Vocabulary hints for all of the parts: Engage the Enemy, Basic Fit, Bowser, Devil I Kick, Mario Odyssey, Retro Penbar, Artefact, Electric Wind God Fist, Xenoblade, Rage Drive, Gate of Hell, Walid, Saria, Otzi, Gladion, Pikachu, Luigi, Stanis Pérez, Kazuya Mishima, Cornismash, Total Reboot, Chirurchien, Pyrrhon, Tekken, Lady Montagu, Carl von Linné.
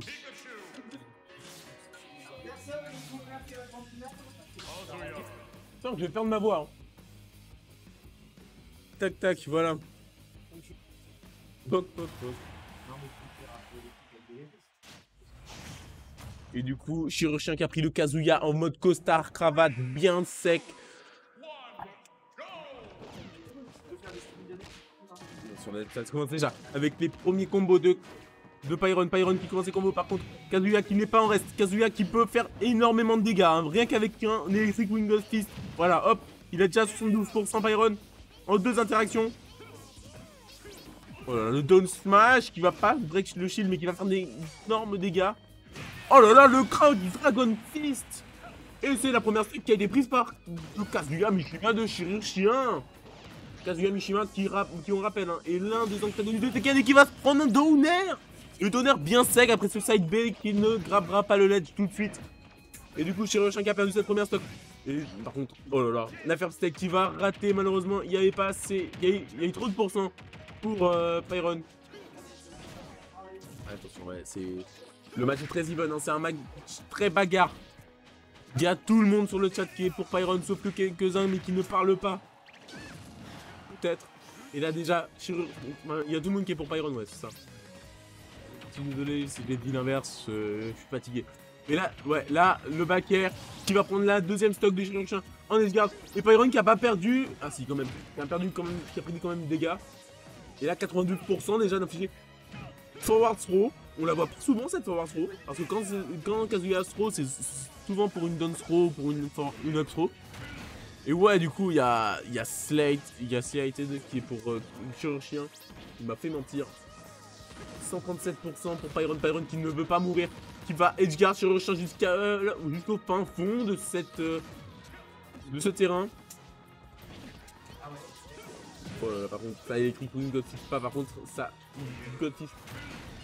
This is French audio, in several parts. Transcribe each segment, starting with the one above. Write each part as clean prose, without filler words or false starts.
Putain, je vais perdre ma voix. Hein. Tac, tac, voilà. Toc, toc, toc. Et du coup, Chirurchien qui a pris le Kazuya en mode costard, cravate, bien sec. Ça commence déjà avec les premiers combos de Pyrrhon. Pyrrhon qui commence les combos, par contre, Kazuya qui n'est pas en reste. Kazuya qui peut faire énormément de dégâts, hein. Rien qu'avec un Electric Wind God Fist. Voilà, hop, il a déjà 72% Pyrrhon en 2 interactions. Oh là là, le down smash qui va pas break le shield mais qui va faire des énormes dégâts. Oh là là, le crowd du Dragon Fist. Et c'est la première strike qui a été prise par le Kazuya Mishima de Chirurchien. Kazuya Mishima qui on rappelle, hein, est l'un des antagonistes de Tekken et qui va se prendre un downer. Le downer bien sec après ce side B qui ne grappera pas le ledge tout de suite. Et du coup, Chirurchien qui a perdu cette première stock. Et par contre, oh là là, la first strike qui va rater malheureusement. Il n'y avait pas assez, il y a eu trop de pourcents pour Pyrrhon. Ah, attention, ouais, c'est... Le match est très even, hein, c'est un match très bagarre. Il y a tout le monde sur le chat qui est pour Pyrrhon, sauf que quelques-uns mais qui ne parlent pas. Peut-être. Et là déjà, il y a tout le monde qui est pour Pyrrhon, ouais, c'est ça. Je suis désolé si j'ai dit l'inverse, je suis fatigué. Mais là, ouais, là, le back air qui va prendre la deuxième stock de Chirurchien en esgarde. Et Pyrrhon qui a pas perdu. Ah si, quand même. Qui a pris quand même des dégâts. Et là, 82% déjà d'infliger. Forward throw. On la voit pas souvent cette forward throw. Parce que quand Kazuya throw, c'est souvent pour une down throw, pour une up throw. Et ouais, du coup, il y a Slate, il y a CIT2 qui est pour Chirurchien. Il m'a fait mentir. 137% pour Pyrrhon. Pyrrhon qui ne veut pas mourir. Qui va edgeguard Chirurchien jusqu'au fin fond de cette de ce terrain. Oh là là, par contre, ça électrique ou une Godfist pas. Par contre, ça Godfist.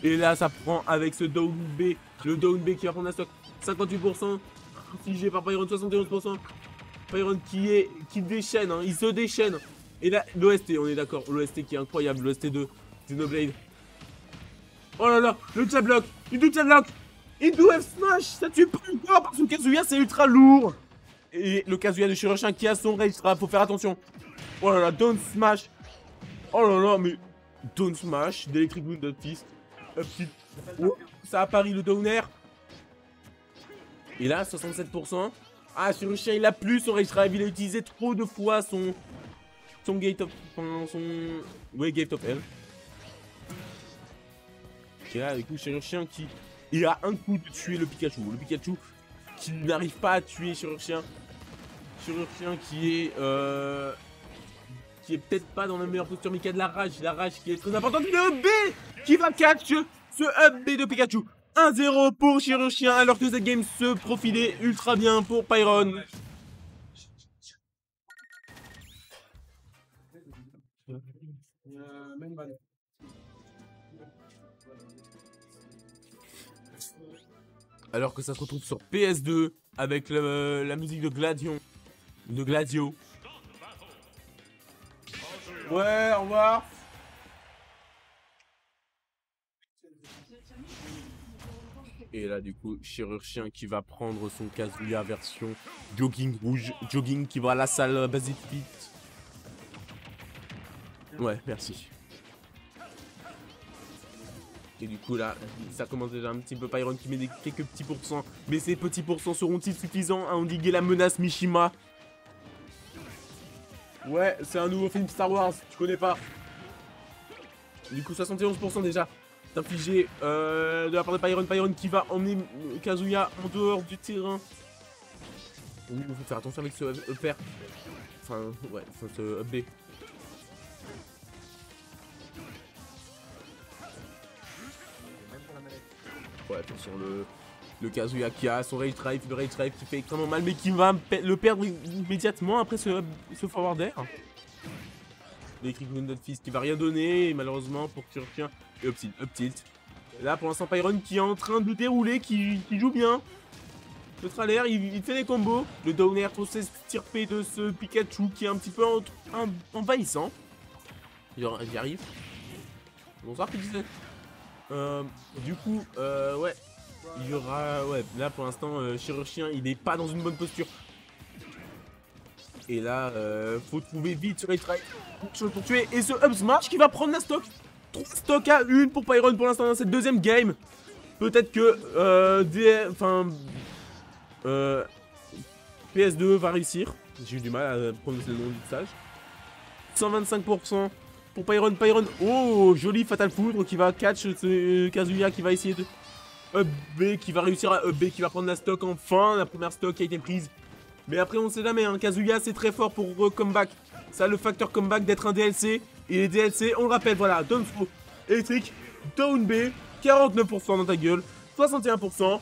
Et là, ça prend avec ce down B. Le down B qui va prendre la stock. 58%. Infligé par Pyrrhon, 71%. Pyrrhon qui déchaîne, hein, il se déchaîne. Et là, l'OST, on est d'accord, l'OST qui est incroyable, l'OST de Xenoblade. Oh là là, le jab block, il do jab block, il do F smash, ça tue pas encore parce que Kazuya c'est ultra lourd. Et le Kazuya de Chirurchien qui a son rage drive, faut faire attention. Oh là là, down smash. Oh là là, mais down smash, d'Electric Wind God Fist. Oh, ça a pari le downer. Et là, 67%. Ah, Chirurchien, il a plus son Rage Drive, il a utilisé trop de fois son Gate of... Enfin, Gate of Hell. Et là, du coup, Chirurchien qui... Il a un coup de tuer le Pikachu. Le Pikachu qui n'arrive pas à tuer Chirurchien. Chirurchien qui est peut-être pas dans la meilleure posture, mais qui a de la rage. La rage qui est très importante. Le B qui va catch ce up B de Pikachu. 1-0 pour Chirurchien alors que cette game se profilait ultra bien pour Pyrrhon. Alors que ça se retrouve sur PS2 avec la musique de Gladion. De Gladio. Ouais, au revoir. Et là du coup, Chirurchien qui va prendre son Kazuya version jogging rouge, jogging qui va à la salle Basic Fit. Ouais, merci. Et du coup là, ça commence déjà un petit peu Pyrrhon qui met quelques petits pourcents. Mais ces petits pourcents seront-ils suffisants à endiguer la menace Mishima? Ouais, c'est un nouveau film Star Wars, tu connais pas. Du coup 71% déjà infligé de la part de Pyrrhon. Pyrrhon qui va emmener Kazuya en dehors du terrain. Il faut faire attention avec ce upper. Enfin, ouais, ce up B. Ouais, attention, le Kazuya qui a son Rage Drive, le Rage Drive qui fait extrêmement mal, mais qui va le perdre immédiatement après ce forward air. L'Electric Wind God Fist qui va rien donner, et malheureusement pour Chirurchien. Et up tilt, up tilt. Là pour l'instant Pyrrhon qui est en train de dérouler, qui joue bien. Le trailer, il fait les combos. Le downer trop s'estirper de ce Pikachu qui est un petit peu envahissant. J'y arrive. Bonsoir Pikachu. Du coup, ouais, il y aura... Ouais, là pour l'instant, Chirurchien, il n'est pas dans une bonne posture. Et là, faut trouver vite sur les traits quelque chose pour tuer. Et ce up smash qui va prendre la stock. 3 stocks à 1 pour Pyrrhon pour l'instant dans cette deuxième game. Peut-être que PS2 va réussir. J'ai eu du mal à prononcer le nom du stage. 125% pour Pyrrhon. Pyrrhon, oh, joli Fatal Foudre qui va catch Kazuya qui va essayer de up B, qui va réussir à up B, qui va prendre la stock enfin. La première stock qui a été prise. Mais après, on ne sait jamais, hein. Kazuya, c'est très fort pour comeback. Ça, le facteur comeback d'être un DLC. Et les DLC, on le rappelle, voilà, down throw, électrique, down B, 49% dans ta gueule, 61%,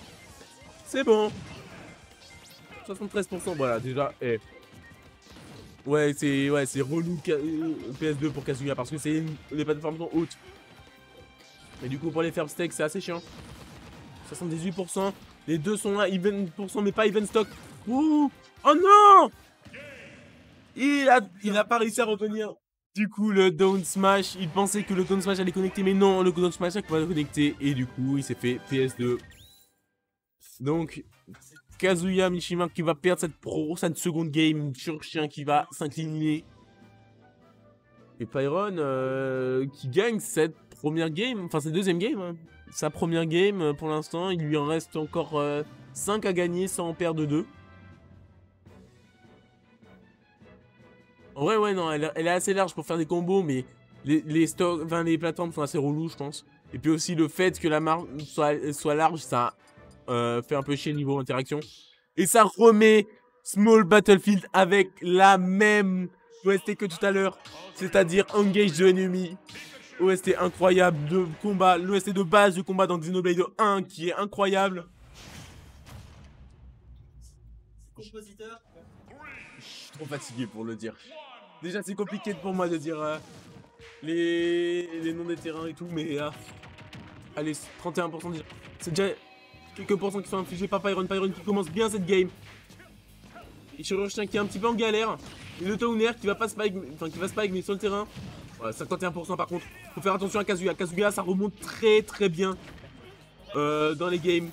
c'est bon. 73%, voilà, déjà, eh. Ouais, c'est relou PS2 pour Kazuya, parce que c'est les plateformes sont hautes. Et du coup, pour les firm stakes, c'est assez chiant. 78%, les deux sont là, even %, mais pas even stock. Ouh, oh non, il a pas réussi à retenir. Du coup, le down smash, il pensait que le down smash allait connecter, mais non, le down smash n'a pas connecté, et du coup, il s'est fait PS2. Donc, Kazuya Mishima qui va perdre cette seconde game, Chirurchien qui va s'incliner. Et Pyrrhon qui gagne cette première game, enfin, cette deuxième game. Hein. Sa première game, pour l'instant, il lui en reste encore 5 à gagner sans en perdre 2. En vrai, ouais, non, elle est assez large pour faire des combos, mais les plateformes sont assez reloues, je pense. Et puis aussi, le fait que la marge soit large, ça fait un peu chier niveau interaction. Et ça remet Small Battlefield avec la même OST que tout à l'heure, c'est-à-dire Engage the Enemy. OST incroyable de combat, l'OST de base du combat dans Xenoblade 1 qui est incroyable. Compositeur. Je suis trop fatigué pour le dire. Déjà, c'est compliqué pour moi de dire les noms des terrains et tout, mais allez, 31% déjà. C'est déjà quelques pourcents qui sont infligés par Pyrrhon. Pyrrhon qui commence bien cette game. Et Chirurgien qui est un petit peu en galère. Et le Towner qui va pas spike, enfin qui va spike, mais sur le terrain. Voilà, 51% par contre. Faut faire attention à Kazuya. Kazuya, ça remonte très très bien dans les games.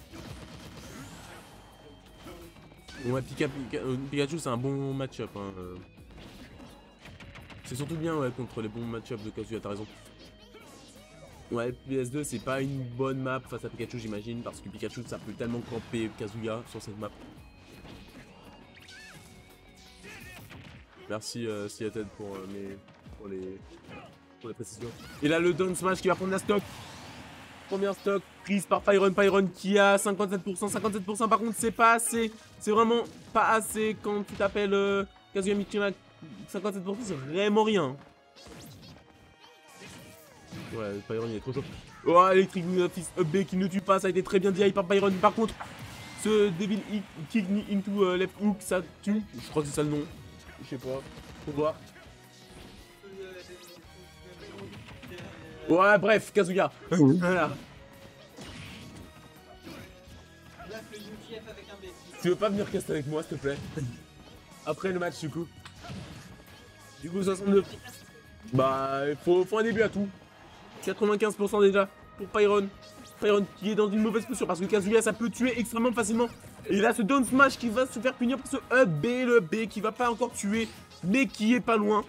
Ouais, Pikachu, c'est un bon match-up. Hein, c'est surtout bien ouais, contre les bons match-up de Kazuya, t'as raison. Ouais, PS2, c'est pas une bonne map face à Pikachu, j'imagine, parce que Pikachu, ça peut tellement camper Kazuya sur cette map. Merci Seattle pour les précisions. Et là, le down smash qui va prendre la stock. Première stock prise par Pyrrhon. Pyrrhon qui a 57%. 57% par contre, c'est pas assez. C'est vraiment pas assez quand tu t'appelles Kazuya Mishima. 57% c'est vraiment rien. Ouais, Pyrrhon il est trop chaud. Oh, Electric Wind God Fist up B qui ne tue pas. Ça a été très bien dit par Pyrrhon. Par contre, ce Devil I Kick into left hook, ça tue. Je crois que c'est ça le nom. Je sais pas. Faut voir. Ouais, bref, Kazuya. Oui. Voilà. Tu veux pas venir cast avec moi, s'il te plaît? Après le match, du coup. Du coup, 62. Bah, faut un début à tout. 95% déjà pour Pyrrhon. Pyrrhon qui est dans une mauvaise posture parce que Kazuya, ça peut tuer extrêmement facilement. Et là, ce down smash qui va se faire punir pour ce up B, le B qui va pas encore tuer, mais qui est pas loin.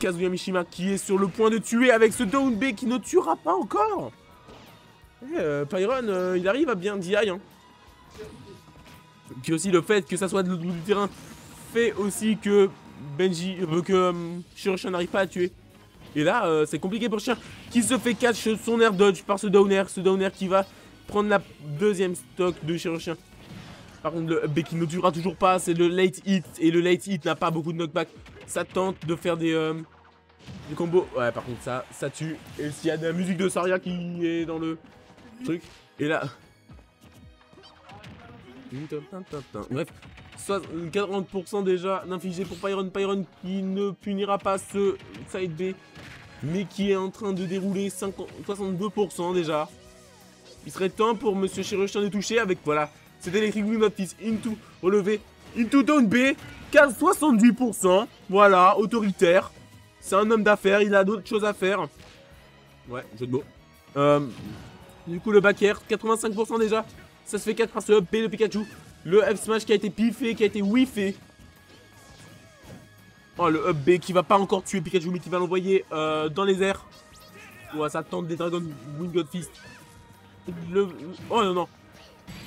Kazuya Mishima qui est sur le point de tuer avec ce down B qui ne tuera pas encore. Et Pyrrhon, il arrive à bien DI. Hein. Puis aussi le fait que ça soit de l'autre bout du terrain fait aussi que Chirurchien n'arrive pas à tuer. Et là, c'est compliqué pour Chien qui se fait catch son air dodge par ce down-air. Ce down-air qui va prendre la deuxième stock de Chirurchien. Par contre, le B qui ne durera toujours pas, c'est le late hit. Et le late hit n'a pas beaucoup de knockback. Ça tente de faire des combos. Ouais, par contre, ça tue. Et s'il y a de la musique de Saria qui est dans le truc. Et là... Bref, 40% déjà d'infligé pour Pyrrhon. Pyrrhon qui ne punira pas ce side B, mais qui est en train de dérouler 62% déjà. Il serait temps pour Monsieur Chirurgien de toucher avec, voilà, cet Electric Wind God Fist into relevé, into down B, 78%, voilà, autoritaire. C'est un homme d'affaires, il a d'autres choses à faire. Ouais, jeu de mots. Du coup, le back air, 85% déjà. Ça se fait 4 par ce up B de Pikachu. Le up smash qui a été piffé, qui a été whiffé. Oh, le up B qui va pas encore tuer Pikachu, mais qui va l'envoyer dans les airs. Ouais, ça tente des Dragon Wind God Fist. Le... Oh non, non.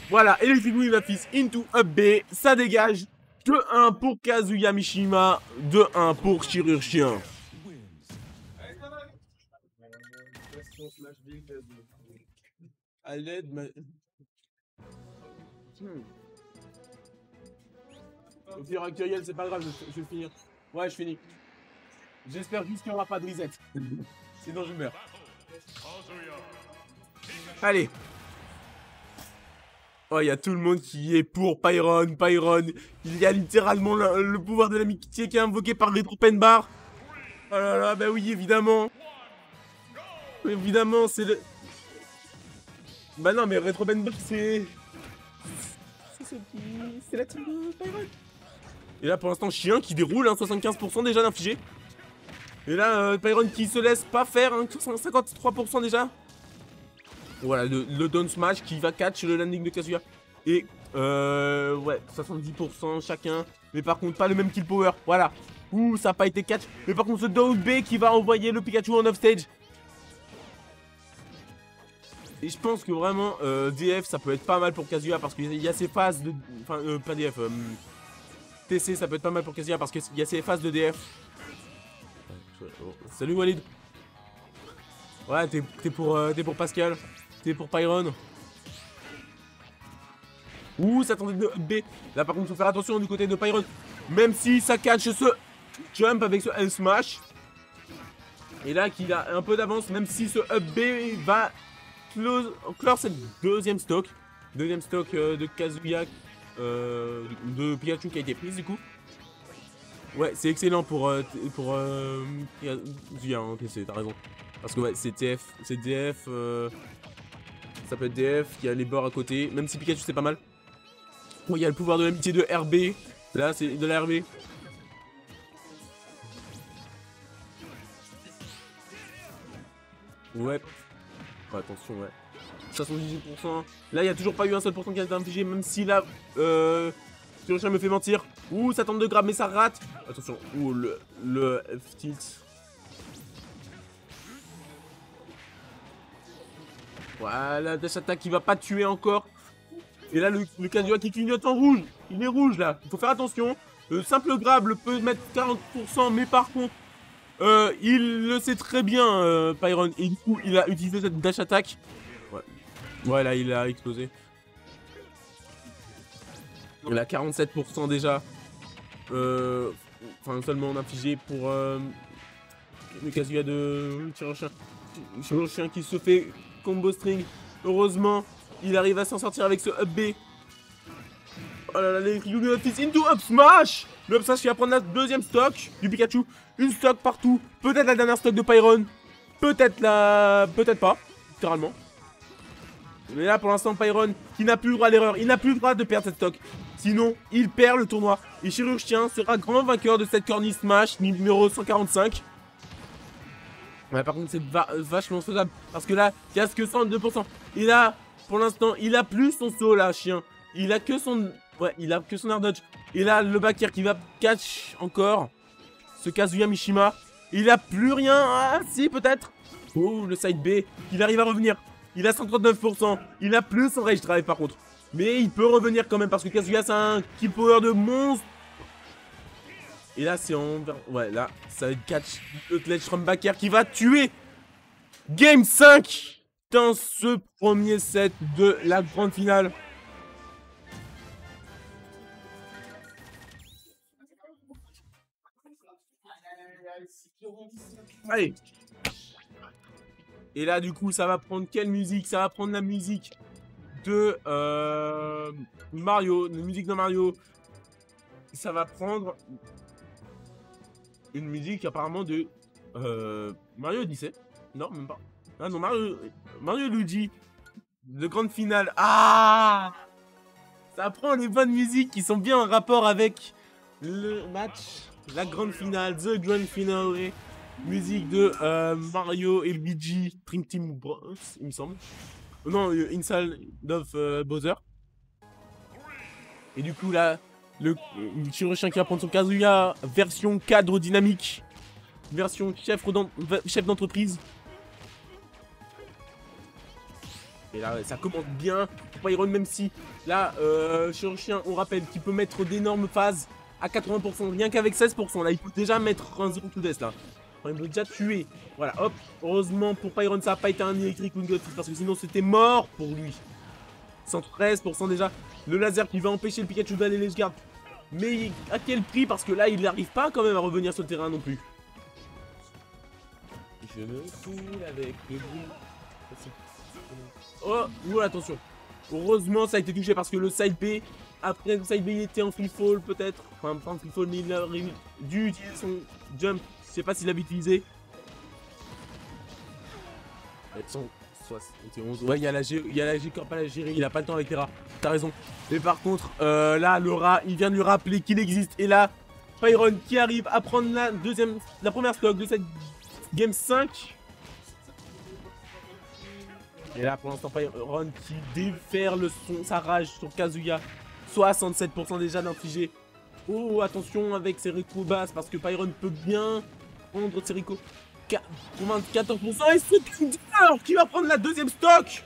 Voilà, Electric Wind God Fist into up B. Ça dégage. 2-1 pour Kazuya Mishima. 2-1 pour Chirurchien. À l'aide, ma... Au pire actuel, c'est pas grave, je vais finir. Ouais, je finis. J'espère juste qu'il n'y aura pas de reset. Sinon, je meurs. Allez. Oh, il y a tout le monde qui est pour Pyrrhon. Pyrrhon, il y a littéralement le pouvoir de l'amitié qui est invoqué par Retro Penbar. Oh là là, bah oui, évidemment. Évidemment, c'est le... Bah non, mais Retro Penbar, c'est... C'est la team de Pyrrhon. Et là pour l'instant Chien qui déroule, hein, 75% déjà d'infligé. Et là Pyrrhon qui se laisse pas faire, hein, 53% déjà. Voilà le down smash qui va catch le landing de Kazuya. Et ouais, 70% chacun. Mais par contre pas le même kill power, voilà. Ouh, ça a pas été catch. Mais par contre ce down B qui va envoyer le Pikachu en offstage. Et je pense que vraiment DF ça peut être pas mal pour Kazuya parce qu'il y a ces phases de... Enfin pas DF, TC ça peut être pas mal pour Kazuya parce qu'il y a ces phases de DF. Salut Walid. Ouais t'es pour Pascal, t'es pour Pyrrhon. Ouh ça tentait de B. Là par contre faut faire attention du côté de Pyrrhon. Même si ça catch ce jump avec ce L smash. Et là qu'il a un peu d'avance même si ce up B va... clore cette deuxième stock de Kazuya, de Pikachu qui a été prise du coup. Ouais, c'est excellent pour Kazuya, hein, okay, t'as raison. Parce que ouais, c'est TF, c'est DF, ça peut être DF, qui a les bords à côté, même si Pikachu c'est pas mal. Bon, il y a le pouvoir de l'amitié de RB, là c'est de la RB. Ouais. Oh, attention, ouais. 78%. Là, il n'y a toujours pas eu un seul pourcent qui a été infligé, même si là, Chirurchien me fait mentir. Ouh, ça tente de grab, mais ça rate. Attention, ouh, le F-tilt. Voilà, dash attack qui va pas tuer encore. Et là, le Kazuya qui clignote en rouge. Il est rouge, là. Il faut faire attention. Le simple grab peut mettre 40%, mais par contre... il le sait très bien, Pyrrhon, et du coup, il a utilisé cette dash attack. Ouais, ouais là, il a explosé. Il a 47% déjà. Enfin, seulement en infligé pour le Kazuya de Chirurchien. Chirurchien qui se fait combo string. Heureusement, il arrive à s'en sortir avec ce up B. Oh là là, les Gladion into up smash. Le up smash qui va prendre la deuxième stock du Pikachu. Une stock partout. Peut-être la dernière stock de Pyrrhon. Peut-être la... Peut-être pas. Littéralement. Mais là, pour l'instant, Pyrrhon, qui n'a plus le droit à l'erreur. Il n'a plus le droit de perdre cette stock. Sinon, il perd le tournoi. Et Chirurchien sera grand vainqueur de cette corniche smash numéro 145. Ouais, par contre, c'est vachement faisable. Parce que là, il n'y a que 102%. Et là, pour l'instant, il a plus son saut, là, Chien. Il a que son... Ouais, il a que son air dodge. Et là, le back air qui va catch encore ce Kazuya Mishima. Il a plus rien. Ah, si, peut-être. Oh, le side B. Il arrive à revenir. Il a 139%. Il a plus son rage drive, par contre. Mais il peut revenir quand même parce que Kazuya, c'est un kill power de monstre. Et là, c'est en... Ouais, là, ça catch le clutch from back air qui va tuer. Game 5 dans ce premier set de la grande finale. Allez. Et là du coup ça va prendre quelle musique? Ça va prendre la musique de Mario, la musique de Mario. Ça va prendre une musique apparemment de Mario Odyssey. Non même pas. Ah non, Mario Luigi de grande finale. Ah, ça prend les bonnes musiques qui sont bien en rapport avec le match. La grande finale, the grand finale. Musique de Mario et Luigi Dream Team Bros, il me semble. Non, Inside of Bowser. Et du coup, là, le chirurgien qui va prendre son Kazuya, version cadre dynamique, version chef d'entreprise. Et là, ça commence bien pour Pyrrhon, même si là, chirurgien, on rappelle qu'il peut mettre d'énormes phases à 80%, rien qu'avec 16%. Là, il peut déjà mettre un 0 to death, là. Enfin, il peut déjà tuer. Voilà, hop. Heureusement, pour Pyrrhon, ça n'a pas été un Electric Wind God Fist, parce que sinon, c'était mort pour lui. 113% déjà. Le laser qui va empêcher le Pikachu d'aller les gardes. Mais à quel prix? Parce que là, il n'arrive pas quand même à revenir sur le terrain non plus. Je me foule avec le bruit. Oh, oh, attention. Heureusement, ça a été touché parce que le side B, après le side B, il était en free fall peut-être. Enfin, pas en free fall, mais il a dû utiliser son jump. Je sais pas s'il l'avait utilisé. 71. Ouais, il y a la G-Corp à la gérer, il a pas le temps avec les rats. T'as raison. Mais par contre, là, le rat, il vient de lui rappeler qu'il existe. Et là, Pyrrhon qui arrive à prendre la première stock de cette game 5. Et là, pour l'instant, Pyrrhon qui déferle sa rage sur Kazuya. 67% déjà d'infligé. Oh, attention avec ses recos basses parce que Pyrrhon peut bien prendre ses recos. 94% et c'est Kinder qui va prendre la deuxième stock.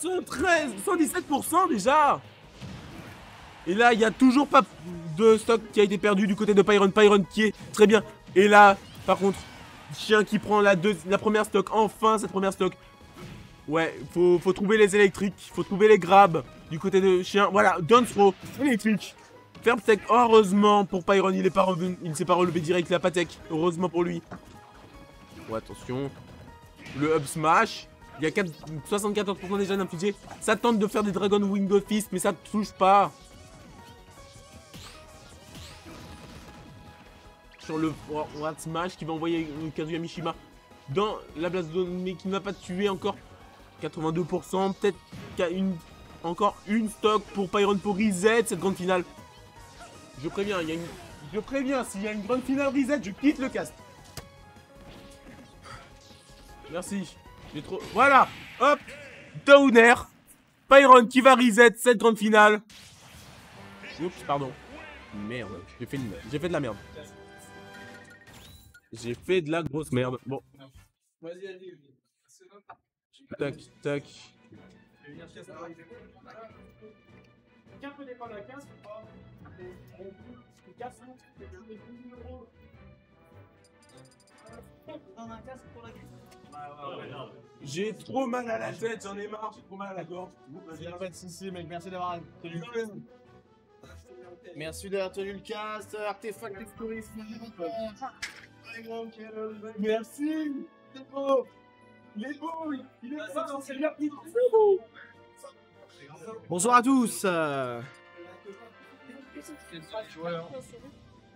117% déjà. Et là, il n'y a toujours pas de stock qui a été perdu du côté de Pyrrhon. Pyrrhon qui est très bien. Et là, par contre, Chien qui prend la première stock. Enfin, cette première stock. Ouais, faut trouver les électriques, faut trouver les grabs du côté de Chien. Voilà, down throw, électrique. Ferme tech, heureusement pour Pyrrhon, il ne s'est pas relevé direct, la patec. Heureusement pour lui. Ouais, attention. Le up smash. Il y a 74% déjà d'infligé. Ça tente de faire des Dragon Wind God Fist, mais ça ne touche pas. Sur le Rat Smash qui va envoyer Kazuya Mishima dans la place zone, mais qui ne va pas tuer encore. 82%. Peut-être qu'il y a encore une stock pour Pyrrhon pour reset cette grande finale. Je préviens, je préviens, s'il y a une grande finale reset, je quitte le cast. Merci. J'ai trop... Voilà. Hop. Downer. Pyrrhon qui va reset cette grande finale. Oups, pardon. Merde. J'ai fait de la merde. J'ai fait de la grosse merde. Bon. Vas-y, allez. Tac, tac. J'ai trop mal à la tête, j'en ai marre, j'ai trop mal à la gorge. J'ai pas de soucis, mec, merci d'avoir tenu le cast. Merci d'avoir tenu le cast, Artefact Exploris. Merci, c'est beau. Il est beau, il est beau, c'est bien pris. Bonsoir à tous.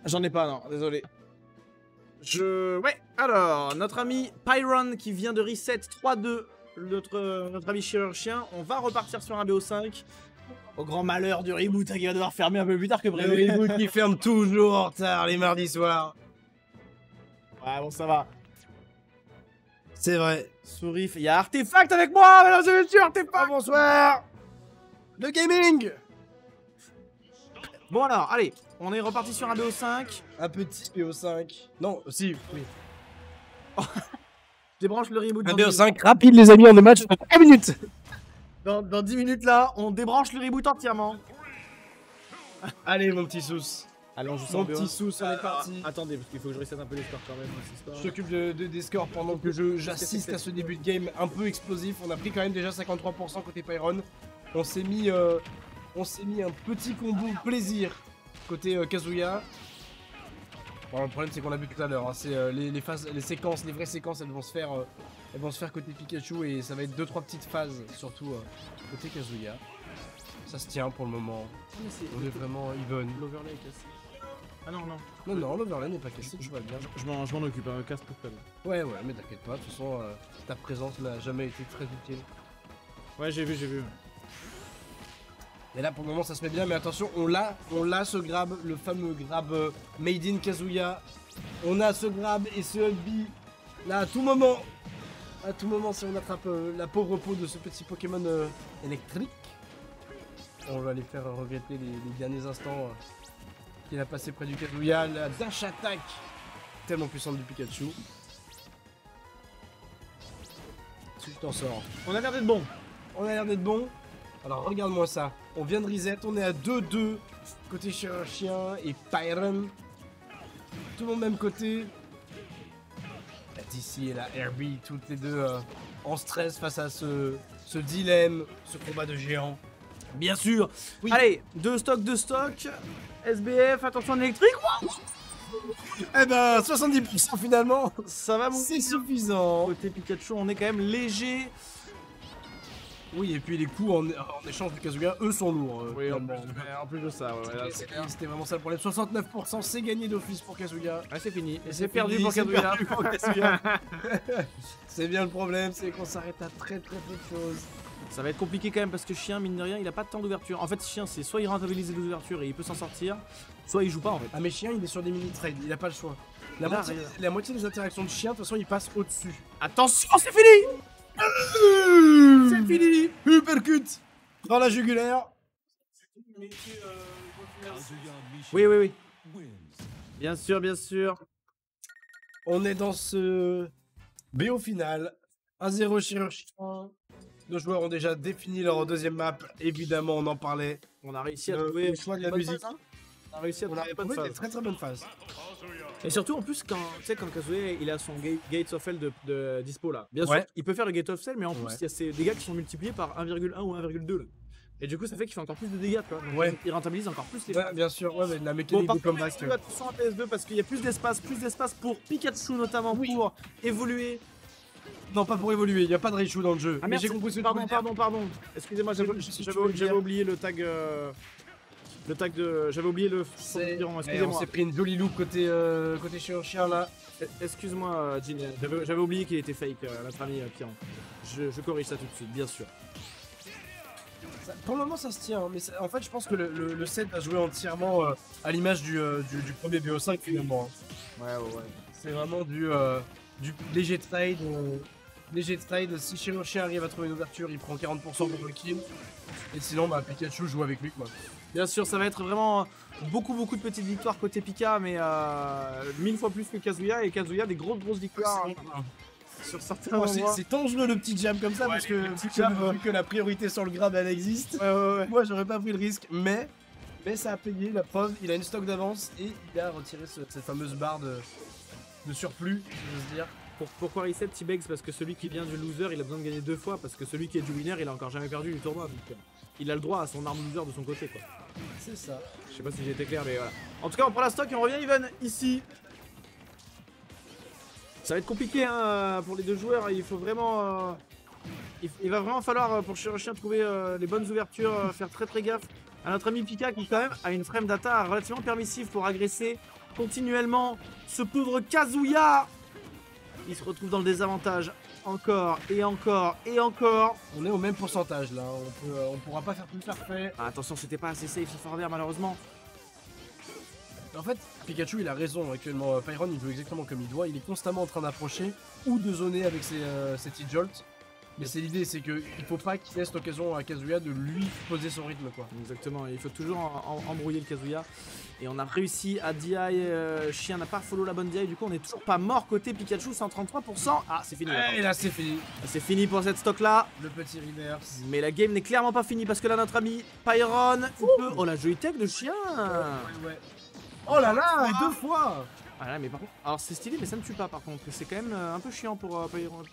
J'en ai pas, non, désolé. Ouais, alors, notre ami Pyrrhon qui vient de reset 3-2, notre ami chirurgien, on va repartir sur un BO5. Au grand malheur du reboot, hein, qui va devoir fermer un peu plus tard que prévu. Le reboot qui ferme toujours en retard les mardis soirs. Ouais, bon, ça va. C'est vrai. Sourif, il y a Artefact avec moi, mesdames et messieurs, Artefact. Oh, bonsoir. Le gaming. Bon alors, allez, on est reparti sur un BO5. Un petit BO5. Non, si, oui. Je débranche le reboot. Un BO5 rapide les amis, on est match dans 10 minutes. Dans 10 minutes là, on débranche le reboot entièrement. Allez mon petit Souss. Allons, je sens mon petit Souss, on est parti. Attendez, parce qu'il faut que je reset un peu les scores quand même. Scores. Je t'occupe des scores pendant que j'assiste à ce début de game un peu explosif. On a pris quand même déjà 53% côté Pyrrhon. On s'est mis... on s'est mis un petit combo plaisir côté Kazuya. Bon, le problème c'est qu'on l'a vu tout à l'heure, hein, c'est les vraies séquences, elles vont se faire côté Pikachu et ça va être 2-3 petites phases surtout côté Kazuya. Ça se tient pour le moment. On est vraiment even. L'overlay est cassé. Ah non, non. Non, non, l'overlay n'est pas cassé, je vois bien. Je m'en occupe, un casse pour toi. Ouais, ouais, mais t'inquiète pas, de toute façon, ta présence n'a jamais été très utile. Ouais, j'ai vu, j'ai vu. Et là pour le moment ça se met bien, mais attention, on l'a ce grab, le fameux grab made in Kazuya. On a ce grab et ce B Là, à tout moment, si on attrape la pauvre peau de ce petit Pokémon électrique, on va les faire regretter les derniers instants qu'il a passé près du Kazuya. La dash attaque tellement puissante du Pikachu. Tu t'en sors. On a l'air d'être bon. On a l'air d'être bon. Alors regarde-moi ça. On vient de reset. On est à 2-2 côté Chirurchien et Pyrrhon. Tout le monde même côté. La DC et la RB, toutes les deux en stress face à ce dilemme, ce combat de géants. Bien sûr. Oui. Allez, deux stocks. SBF, attention à l'électrique. Wow. Eh ben, 70% finalement. Ça va, mon. C'est suffisant. Côté Pikachu, on est quand même léger. Oui, et puis les coups en échange du Kazuya, eux sont lourds. Oui, en plus de ça, ouais, c'était vraiment ça le problème. 69%, c'est gagné d'office pour Kazuya. Ah, c'est fini. Et c'est perdu pour Kazuya. C'est bien le problème, c'est qu'on s'arrête à très très peu de choses. Ça va être compliqué quand même parce que Chien, mine de rien, il a pas de temps d'ouverture. En fait, Chien, c'est soit il rentabilise les ouvertures et il peut s'en sortir, soit il joue pas en fait. Ah, mais Chien, il est sur des mini-trades, il a pas le choix. La moitié des interactions de Chien, de toute façon, il passe au-dessus. Attention, c'est fini. C'est fini. Uppercut dans la jugulaire. Oui. Bien sûr. On est dans ce BO final. 1-0 Chirurgien. Nos joueurs ont déjà défini leur deuxième map. Évidemment, on en parlait. On a réussi à trouver le choix de la musique. On a réussi à trouver des très très bonnes phases. Et surtout, en plus, quand Kazuya il a son Gate of Hell de dispo là, bien sûr, il peut faire le Gate of Hell, mais en plus, il y a ces dégâts qui sont multipliés par 1,1 ou 1,2. Et du coup, ça fait qu'il fait encore plus de dégâts, tu vois. Donc, il rentabilise encore plus les dégâts. Ouais, bien sûr, ouais, mais la mécanique du combat, c'est. Attention à PS2 parce qu'il y a plus d'espace pour Pikachu, notamment pour évoluer. Non, pas pour évoluer, il n'y a pas de Raichu dans le jeu. Ah, mais j'ai compris ce que tu veux dire. Pardon. Excusez-moi, j'avais oublié le tag. J'avais oublié le. On s'est pris une jolie loupe côté Chirurgien là. Excuse-moi, Jin, j'avais oublié qu'il était fake, notre ami Pyrrhon. Je corrige ça tout de suite, bien sûr. Ça, pour le moment, ça se tient, mais en fait, je pense que le set a joué entièrement à l'image du premier BO5 finalement. Ouais. C'est vraiment du léger trade. Si Chirurgien arrive à trouver une ouverture, il prend 40% pour le kill. Et sinon, bah, Pikachu joue avec lui, quoi. Bien sûr, ça va être vraiment beaucoup de petites victoires côté Pika, mais 1000 fois plus que Kazuya. Et Kazuya, des grosses victoires. Sur certains moments. C'est dangereux le petit jam comme ça, parce que vu que la priorité sur le grab, elle existe. Moi, j'aurais pas pris le risque, mais ça a payé, la preuve. Il a une stock d'avance et il a retiré cette fameuse barre de surplus, je veux dire. Pourquoi reset T-Begs? Parce que celui qui vient du loser, il a besoin de gagner deux fois, parce que celui qui est du winner, il a encore jamais perdu du tournoi. Donc, il a le droit à son arme loser de son côté, quoi. C'est ça. Je sais pas si j'ai été clair, mais voilà. En tout cas, on prend la stock et on revient, Even, ici. Ça va être compliqué, hein, pour les deux joueurs. Il faut vraiment... Il va vraiment falloir, pour Chirurgien, trouver les bonnes ouvertures, faire très gaffe à notre ami Pika, qui, quand même, a une frame data relativement permissive pour agresser continuellement ce pauvre Kazuya. Il se retrouve dans le désavantage encore et encore. On est au même pourcentage là, on pourra pas faire plus parfait. Ah, attention, c'était pas assez safe ce forward air, malheureusement. En fait, Pikachu il a raison actuellement. Pyrrhon il joue exactement comme il doit, il est constamment en train d'approcher ou de zoner avec ses petits jolts. Mais c'est l'idée, c'est qu'il faut pas qu'il laisse l'occasion à Kazuya de lui poser son rythme, quoi. Exactement, il faut toujours embrouiller le Kazuya. Et on a réussi à DI, Chien n'a pas follow la bonne DI, du coup on est toujours pas mort côté Pikachu, 133%. Ah, c'est fini. Et là c'est fini. C'est fini pour cette stock là. Le petit reverse. Mais la game n'est clairement pas finie parce que là notre ami Pyrrhon, oh la jolie tech de Chien. Ouais. Oh là là, deux fois. Ah là, mais par contre, alors c'est stylé, mais ça ne tue pas par contre. C'est quand même un peu chiant pour Pyrrhon.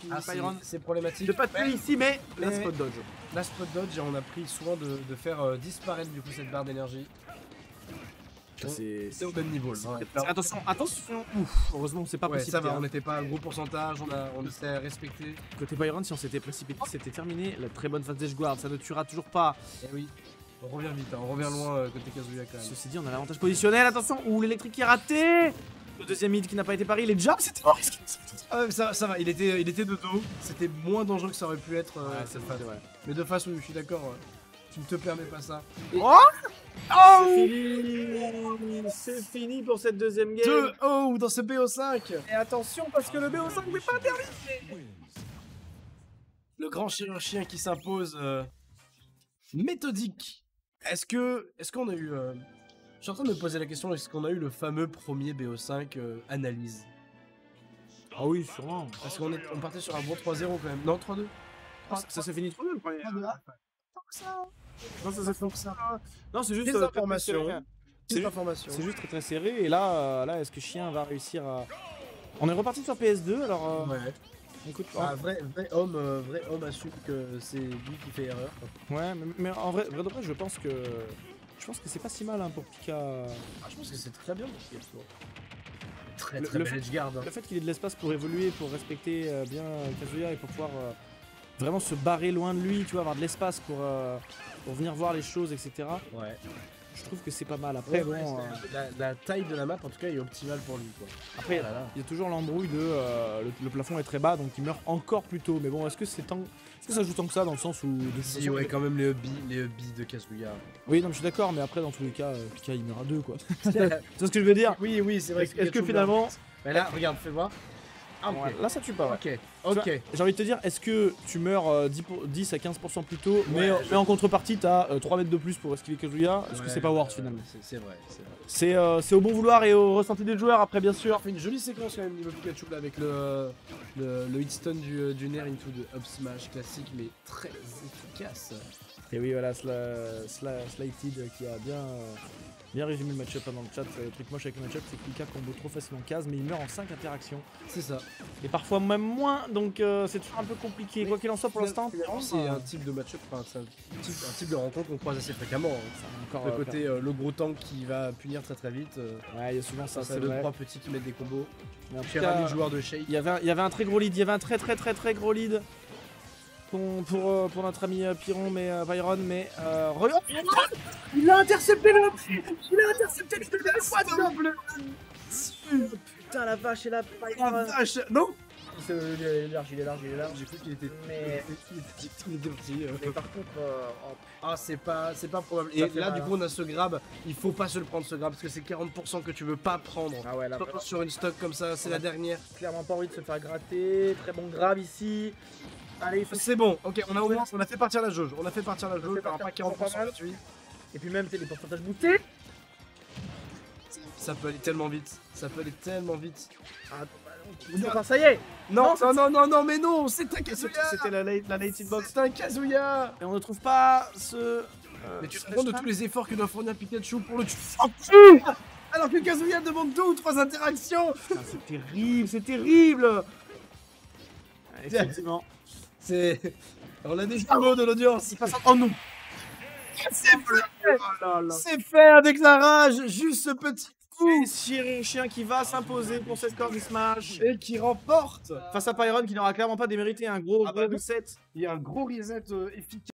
C'est problématique. De pas tuer ici, mais la spot dodge. La spot dodge, on a pris soin de faire disparaître du coup cette barre d'énergie. C'est au même niveau. Attention. Ouf, heureusement, c'est pas possible. Ça va, on n'était pas à un gros pourcentage, on s'est respecté. Côté Pyrrhon, si on s'était précipité, c'était terminé. La très bonne phase d'edge guard, ça ne tuera toujours pas. Eh oui. On revient vite, on revient loin côté Kazuya quand même. Ceci dit, on a l'avantage positionnel, attention. Ouh, l'électrique qui est raté. Le deuxième hit qui n'a pas été pari, il est jab, c'était risqué. Ça va, il était de dos, c'était moins dangereux que ça aurait pu être cette phase. Mais de face, oui, je suis d'accord, tu ne te permets pas ça. Et... Oh Oh, c'est fini pour cette deuxième game. 2-0 dans ce BO5. Et attention parce que le BO5 n'est pas terminé. Le grand chirurgien qui s'impose méthodique. Est-ce qu'on a eu... Je suis en train de me poser la question, est-ce qu'on a eu le fameux premier BO5 analyse? Ah oui, sûrement. Parce qu'on partait sur un bon 3-0 quand même. Non, 3-2. Ça s'est fini 3-2 le premier. Non, ça s'est fini ça. Non, c'est juste des informations. C'est juste très très serré. Et là, est-ce que Chien va réussir à... On est reparti sur PS2, alors... Ouais. Écoute, ah, vrai homme assume que c'est lui qui fait erreur. Ouais, mais en vrai, de vrai, je pense que... Je pense que c'est pas si mal hein, pour Pika. Ah, je pense que c'est très bien pour Pika. Très très belle edge guard. Hein. Le fait qu'il ait de l'espace pour évoluer, pour respecter bien Kazuya et pour pouvoir vraiment se barrer loin de lui, tu vois, avoir de l'espace pour venir voir les choses, etc. Ouais. Je trouve que c'est pas mal. Après, ouais, bon, la taille de la map en tout cas est optimale pour lui, quoi. Après, il y a toujours l'embrouille de le plafond est très bas donc il meurt encore plus tôt. Mais bon, est-ce que c'est tant... Est-ce que ça joue tant que ça dans le sens où... Il y aurait quand même les hubbies de Kazuya. Oui, non, je suis d'accord, mais après, dans tous les cas, Pika il meurt à 2, quoi. Tu vois ce que je veux dire? Oui, oui, c'est vrai. Est-ce que finalement... Mais là, regarde, fais voir. Ah, okay. Là, ça tue pas. Ouais. Ok, ok. J'ai envie de te dire, est-ce que tu meurs 10 à 15% plus tôt, ouais, mais en contrepartie, t'as 3 mètres de plus pour esquiver Kazuya? Est-ce que c'est pas worth finalement? C'est vrai, c'est vrai. C'est au bon vouloir et au ressenti des joueurs, après, bien sûr. On fait une jolie séquence quand même niveau Pikachu là, avec le hitstun du Nair into the Up Smash classique, mais très efficace. Et oui, voilà, Slighted qui a bien résumé le match-up dans le chat. Le truc moche avec le match-up, c'est que Pika combo trop facilement Kaz, mais il meurt en 5 interactions. C'est ça. Et parfois même moins, donc c'est toujours un peu compliqué. Mais quoi qu'il en soit, pour l'instant, c'est un type de match-up, enfin, c'est un type de rencontre qu'on croise assez fréquemment. Hein. Encore le côté le gros tank qui va punir très très vite. Ouais, il y a souvent ça. C'est 2-3 petits qui mettent des combos. J'ai ravi le joueur de Shake. Il y avait un très gros lead, il y avait un très gros lead. Pour notre ami Pyrrhon, mais Pyrrhon, mais regarde, il a intercepté le deuxième fois double. Putain la vache, et là Pyrrhon. La vache, non. Il est large. J'ai cru qu'il était tout petit. Mais par contre, c'est pas probable. Et là, du coup, on a ce grab. Il faut pas se le prendre, ce grab, parce que c'est 40% que tu veux pas prendre. Ah ouais, là, sur une stock comme ça, c'est la dernière. Clairement pas envie de se faire gratter. Très bon grab ici. Allez, c'est bon, ok, on a fait partir la jauge, par pas 40%. Et puis même, c'est les pourcentages boostés. Ça peut aller tellement vite, Ah, enfin, ça y est. Non, mais non, c'est un Kazuya. C'était la late hitbox, c'est un Kazuya. Et on ne trouve pas ce... Mais tu te rends compte de tous les efforts que doit fournir Pikachu pour le tuer. Alors que Kazuya demande 2 ou 3 interactions. C'est terrible, Effectivement. On a des jumeaux de l'audience, ils passent en nous. C'est fait avec la rage, juste ce petit coup. Chirurchien qui va s'imposer pour cette corde smash. Et qui remporte face à Pyrrhon qui n'aura clairement pas démérité un gros reset. Il y a un gros reset efficace.